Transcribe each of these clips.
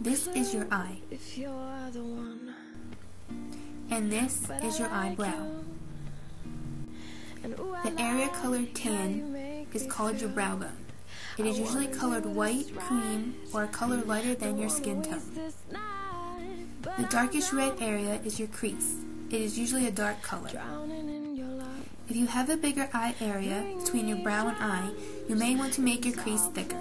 This is your eye, and this is your eyebrow. The area colored tan is called your brow bone. It is usually colored white, cream, or a color lighter than your skin tone. The darkish red area is your crease. It is usually a dark color. If you have a bigger eye area between your brow and eye, you may want to make your crease thicker.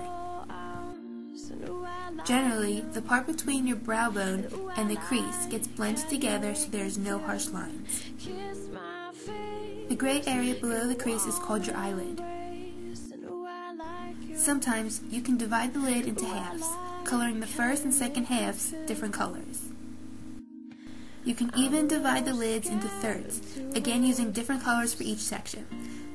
Generally, the part between your brow bone and the crease gets blended together so there is no harsh lines. The gray area below the crease is called your eyelid. Sometimes you can divide the lid into halves, coloring the first and second halves different colors. You can even divide the lids into thirds, again using different colors for each section.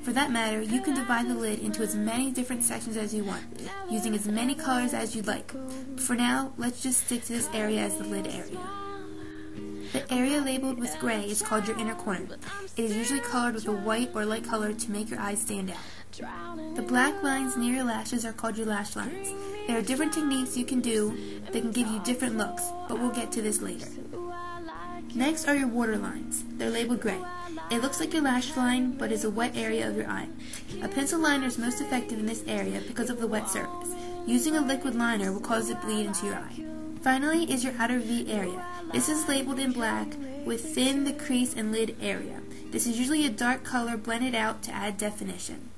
For that matter, you can divide the lid into as many different sections as you want, using as many colors as you'd like. But for now, let's just stick to this area as the lid area. The area labeled with gray is called your inner corner. It is usually colored with a white or light color to make your eyes stand out. The black lines near your lashes are called your lash lines. There are different techniques you can do that can give you different looks, but we'll get to this later. Next are your water lines. They're labeled gray. It looks like your lash line, but is a wet area of your eye. A pencil liner is most effective in this area because of the wet surface. Using a liquid liner will cause it to bleed into your eye. Finally is your outer V area. This is labeled in black within the crease and lid area. This is usually a dark color blended out to add definition.